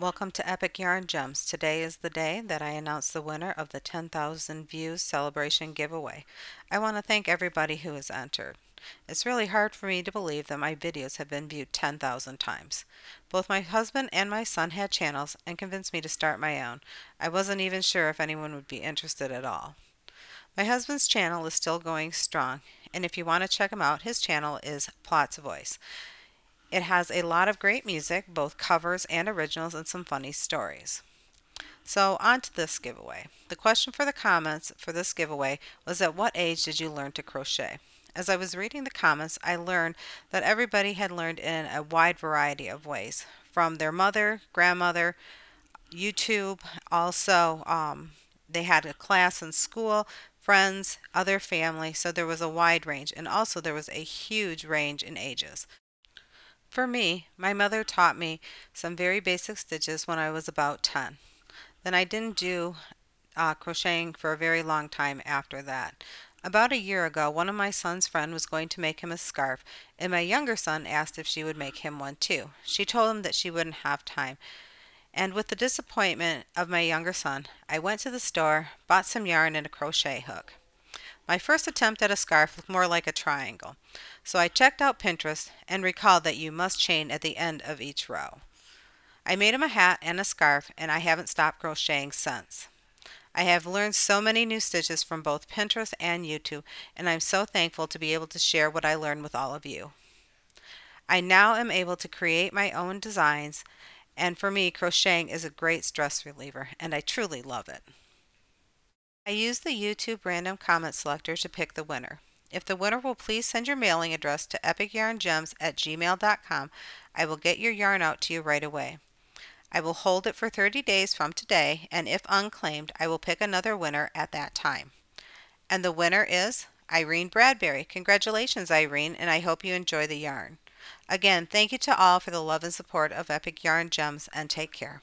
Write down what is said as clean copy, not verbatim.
Welcome to Epic Yarn Gems. Today is the day that I announce the winner of the 10,000 views celebration giveaway. I want to thank everybody who has entered. It's really hard for me to believe that my videos have been viewed 10,000 times. Both my husband and my son had channels and convinced me to start my own. I wasn't even sure if anyone would be interested at all. My husband's channel is still going strong, and if you want to check him out, his channel is Plots Voice. It has a lot of great music, both covers and originals, and some funny stories. So on to this giveaway. The question for the comments for this giveaway was, at what age did you learn to crochet? As I was reading the comments, I learned that everybody had learned in a wide variety of ways, from their mother, grandmother, YouTube, also they had a class in school, friends, other family, so there was a wide range, and also there was a huge range in ages. For me, my mother taught me some very basic stitches when I was about 10. Then I didn't do crocheting for a very long time after that. About a year ago, one of my son's friends was going to make him a scarf, and my younger son asked if she would make him one too. She told him that she wouldn't have time. And with the disappointment of my younger son, I went to the store, bought some yarn and a crochet hook. My first attempt at a scarf looked more like a triangle, so I checked out Pinterest and recalled that you must chain at the end of each row. I made him a hat and a scarf, and I haven't stopped crocheting since. I have learned so many new stitches from both Pinterest and YouTube, and I'm so thankful to be able to share what I learned with all of you. I now am able to create my own designs, and for me, crocheting is a great stress reliever, and I truly love it. I use the YouTube random comment selector to pick the winner. If the winner will please send your mailing address to epicyarngems@gmail.com, I will get your yarn out to you right away. I will hold it for 30 days from today, and if unclaimed, I will pick another winner at that time. And the winner is Irene Bradbury. Congratulations, Irene, and I hope you enjoy the yarn. Again, thank you to all for the love and support of Epic Yarn Gems, and take care.